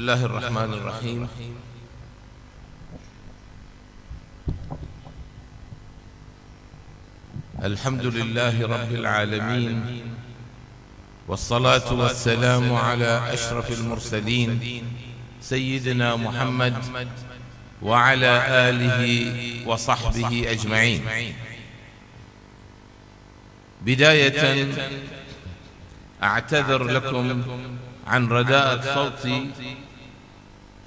الله الرحمن الرحيم. الحمد لله رب العالمين، والصلاة والسلام على أشرف المرسلين سيدنا محمد وعلى آله وصحبه أجمعين. بداية أعتذر لكم عن رداءة صوتي،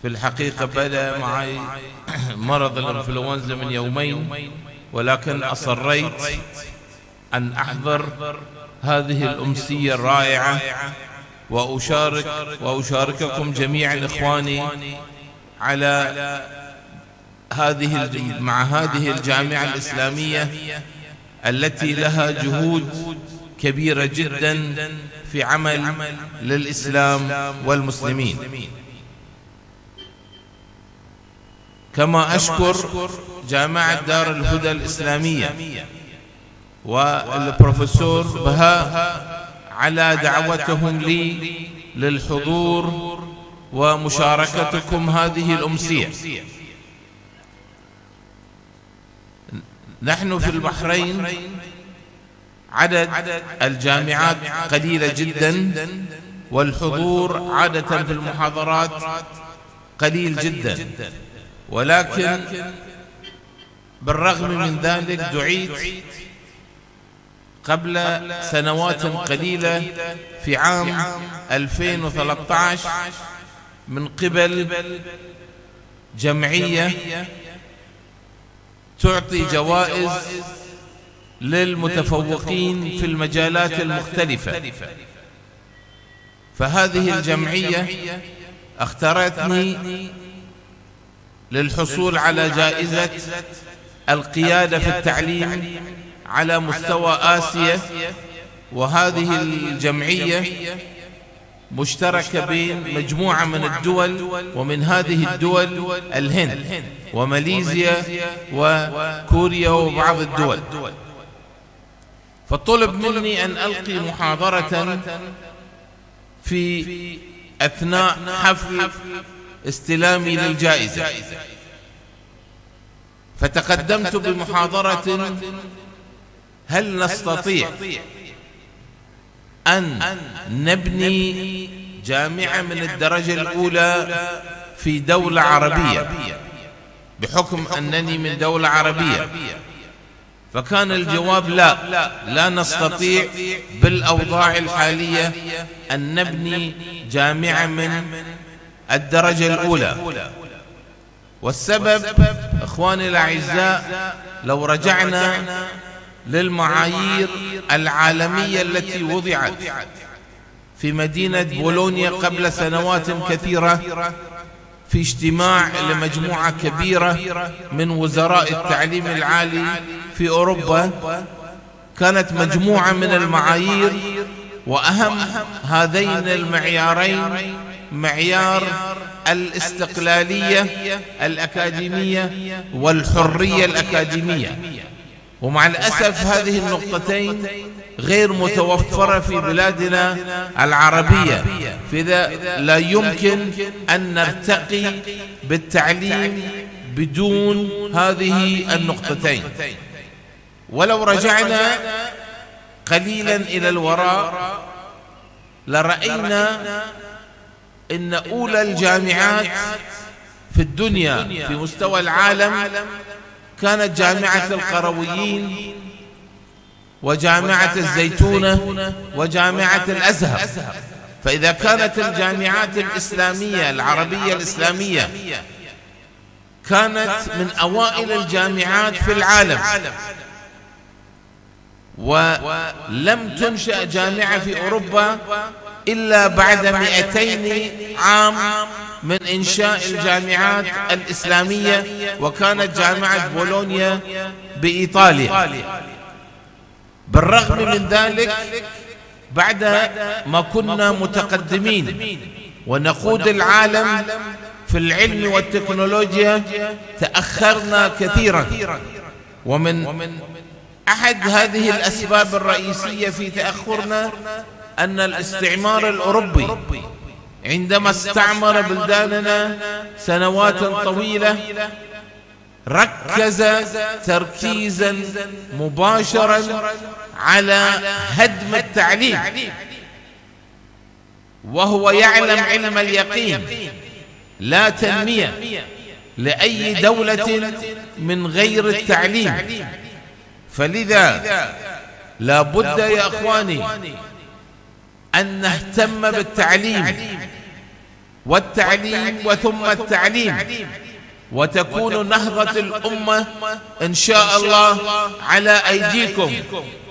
في الحقيقة بدأ معي مرض الإنفلونزا من يومين، ولكن أصريت أن أحضر هذه الأمسية الرائعة وأشارككم جميعا إخواني على مع هذه الجامعة الإسلامية التي لها جهود كبيرة جدا في عمل للإسلام والمسلمين. كما أشكر جامعة دار الهدى الإسلامية والبروفيسور بهاء على دعوتهم لي للحضور ومشاركتكم هذه الأمسية. نحن في البحرين عدد الجامعات قليلة جدا، والحضور عادة في المحاضرات قليل جدا، ولكن بالرغم من ذلك دعيت قبل سنوات قليلة في عام 2013 من قبل جمعية تعطي جوائز للمتفوقين في المجالات المختلفة، فهذه الجمعية اختارتني للحصول على جائزة القيادة في التعليم على مستوى آسيا. وهذه الجمعية مشتركة بين مجموعة من الدول، ومن هذه الدول الهند وماليزيا وكوريا وبعض الدول. فطلب مني أن ألقي محاضرة في أثناء حفل استلامي للجائزة، فتقدمت بمحاضرة هل نستطيع أن نبني جامعة من الدرجة الأولى في دولة عربية، بحكم أنني من دولة عربية. فكان الجواب لا نستطيع بالأوضاع الحالية أن نبني جامعة من الدرجة الأولى. والسبب إخواني الأعزاء، لو رجعنا للمعايير العالمية التي وضعت في مدينة بولونيا قبل سنوات كثيرة في اجتماع لمجموعة كبيرة من وزراء التعليم العالي في أوروبا، كانت مجموعة من المعايير، وأهم هذين المعيارين معيار الاستقلالية الأكاديمية والحرية الأكاديمية. ومع الأسف هذه النقطتين غير متوفرة في بلادنا العربية، فإذا لا يمكن أن نرتقي بالتعليم بدون هذه النقطتين. ولو رجعنا قليلا إلى الوراء لرأينا إن أولى الجامعات في الدنيا في مستوى العالم كانت جامعة القرويين وجامعة الزيتونة وجامعة الأزهر. فإذا كانت الجامعات الإسلامية العربية الإسلامية كانت من أوائل الجامعات في العالم، ولم تنشأ جامعة في أوروبا إلا بعد 200 عام من إنشاء الجامعات الإسلامية، وكانت جامعة بولونيا بإيطاليا. بالرغم من ذلك بعد ما كنا متقدمين ونقود العالم في العلم والتكنولوجيا تأخرنا كثيرا، ومن أحد هذه الأسباب الرئيسية في تأخرنا أن الاستعمار الأوروبي عندما استعمر بلداننا سنوات طويلة ركز تركيزا مباشرا على هدم التعليم، وهو يعلم علم اليقين لا تنمية لأي دولة من غير التعليم. فلذا لا بد يا إخواني أن نهتم بالتعليم والتعليم وثم التعليم، وتكون نهضة الأمة إن شاء الله على أيديكم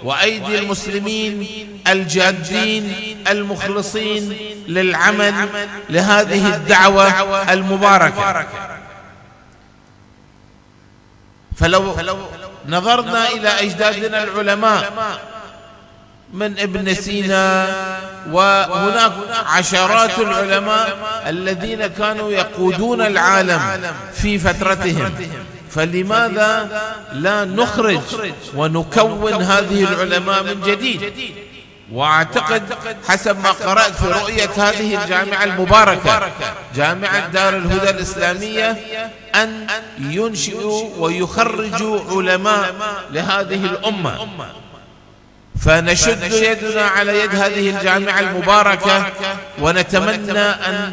وأيدي المسلمين الجادين المخلصين للعمل لهذه الدعوة المباركة. فلو نظرنا إلى أجدادنا العلماء من ابن سينا، وهناك عشرات العلماء الذين كانوا يقودون العالم في فترتهم، فلماذا لا نخرج ونكون هذه العلماء من جديد؟ وأعتقد حسب ما قرأت في رؤية هذه الجامعة المباركة جامعة دار الهدى الإسلامية أن ينشئوا ويخرجوا علماء لهذه الأمة، فنشد يدنا على يد هذه الجامعة المباركة، ونتمنى أن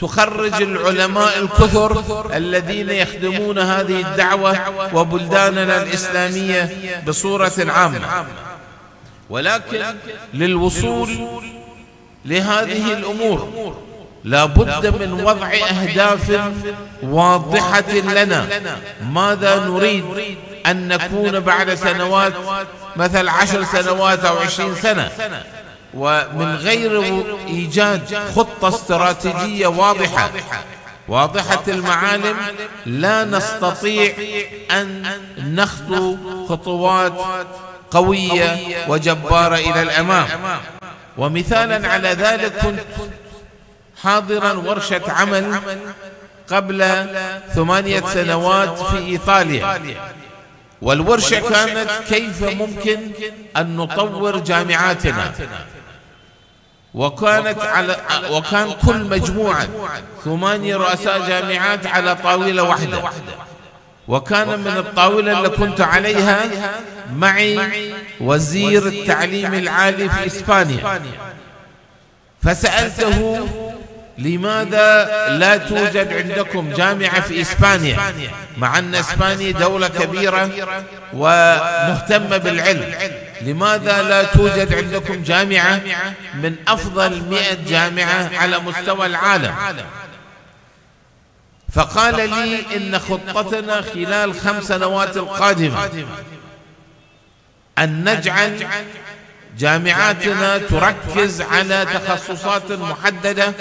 تخرج العلماء الكثر الذين يخدمون هذه الدعوة وبلداننا الإسلامية بصورة عامة. ولكن للوصول لهذه الأمور لا بد من وضع أهداف واضحة لنا، ماذا نريد أن نكون بعد سنوات، مثل 10 سنوات أو 20 سنة، ومن غير إيجاد خطة استراتيجية واضحة المعالم لا نستطيع أن نخطو خطوات قوية وجبارة إلى الأمام. ومثالا على ذلك كنت حاضرا ورشة عمل قبل 8 سنوات في إيطاليا، والورشة كانت كيف ممكن أن نطور جامعاتنا، وكان كل مجموعة 8 رؤساء جامعات على طاولة واحدة، وكان من الطاولة اللي كنت عليها معي وزير التعليم العالي في إسبانيا، فسألته لماذا لا توجد عندكم جامعة في إسبانيا، مع أن إسبانيا دولة كبيرة ومهتمة بالعلم، لماذا لا توجد عندكم جامعة من أفضل 100 جامعة على مستوى العالم؟ فقال لي إن خطتنا خلال 5 سنوات القادمة أن نجعل جامعاتنا تركز على تخصصات محددة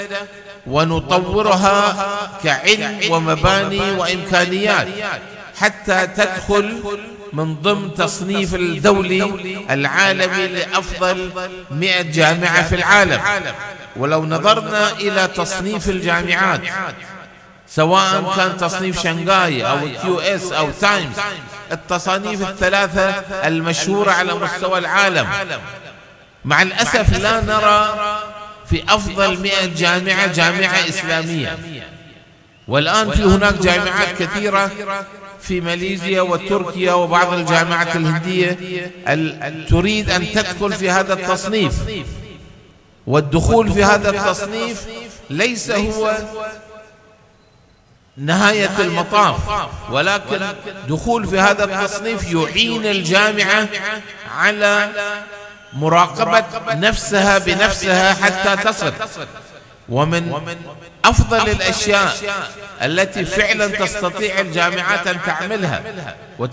ونطورها كعلم ومباني وإمكانيات، حتى تدخل من ضمن تصنيف الدولي العالمي لأفضل 100 جامعة في العالم. ولو نظرنا إلى تصنيف الجامعات سواء كان تصنيف شانغاي أو تيو اس أو تايمز، التصانيف الثلاثة المشهورة على مستوى العالم، مع الأسف لا نرى في أفضل 100 جامعة جامعة إسلامية. والآن في هناك جامعات كثيرة في ماليزيا وتركيا وبعض الجامعات الهندية تريد أن تدخل في هذا التصنيف، والدخول في هذا التصنيف ليس هو نهاية المطاف، ولكن دخول في هذا التصنيف يعين الجامعة على مراقبة نفسها بنفسها حتى تصل. ومن أفضل الأشياء التي فعلا تستطيع الجامعات أن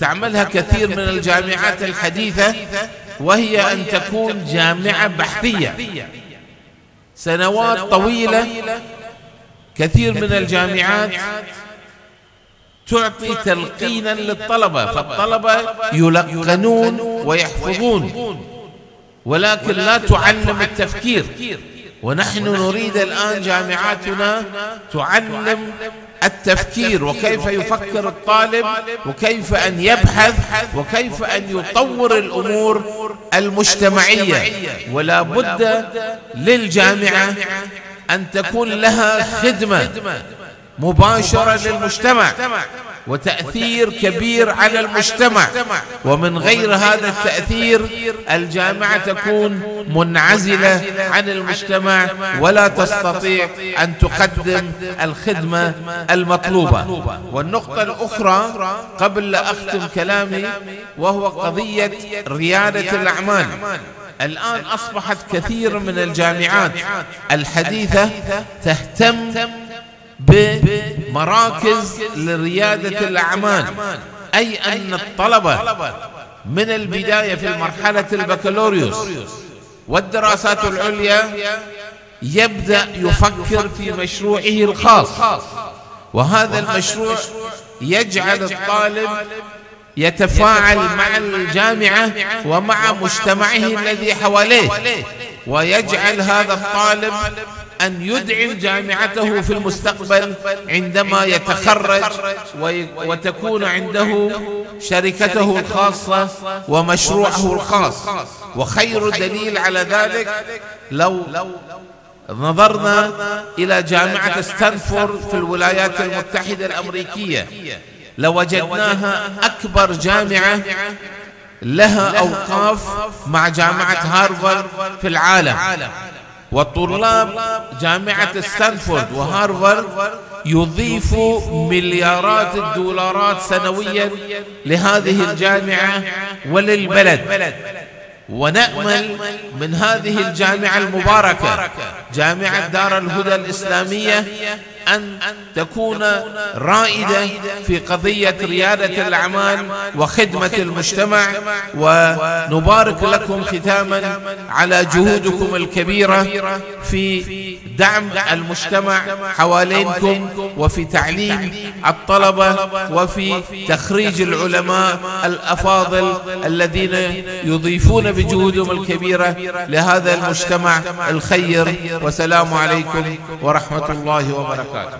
تعملها كثير من الجامعات الحديثة، وهي أن تكون جامعة بحثية. سنوات طويلة كثير من الجامعات تعطي تلقينا للطلبة، فالطلبة يلقنون ويحفظون، ولكن لا تعلم التفكير. ونحن نريد الآن جامعاتنا تعلم التفكير، وكيف يفكر الطالب، وكيف أن يبحث، وكيف أن يطور الأمور المجتمعية. ولا بد للجامعة أن تكون لها خدمة مباشرة للمجتمع وتأثير كبير على المجتمع، ومن غير هذا التأثير الجامعة تكون منعزلة عن المجتمع ولا تستطيع أن تقدم الخدمة المطلوبة. والنقطة الأخرى قبل لا أختم كلامي وهو قضية ريادة الأعمال. الآن أصبحت كثير من الجامعات الحديثة تهتم بمراكز لريادة الأعمال، أي أن الطلبة من البداية في مرحلة البكالوريوس والدراسات العليا يبدأ يفكر في مشروعه الخاص، وهذا المشروع يجعل الطالب يتفاعل مع الجامعة ومع مجتمعه الذي حواليه، ويجعل هذا الطالب أن يدعم جامعته في المستقبل عندما يتخرج وتكون عنده شركته الخاصة ومشروعه الخاص. وخير دليل على ذلك لو نظرنا إلى جامعة ستانفورد في الولايات المتحدة الأمريكية، لوجدناها أكبر جامعة لها أوقاف مع جامعة هارفارد في العالم، وطلاب جامعة ستانفورد وهارفارد يضيفوا مليارات الدولارات سنويا لهذه الجامعة وللبلد. ونأمل من هذه الجامعة المباركة جامعة دار الهدى الإسلامية أن تكون رائدة في قضية ريادة الأعمال وخدمة المجتمع. ونبارك لكم ختاما على جهودكم الكبيرة في دعم المجتمع حوالينكم وفي تعليم الطلبة وفي تخريج العلماء الأفاضل الذين يضيفون بجهودهم الكبيرة لهذا المجتمع الخير. والسلام عليكم ورحمة الله وبركاته.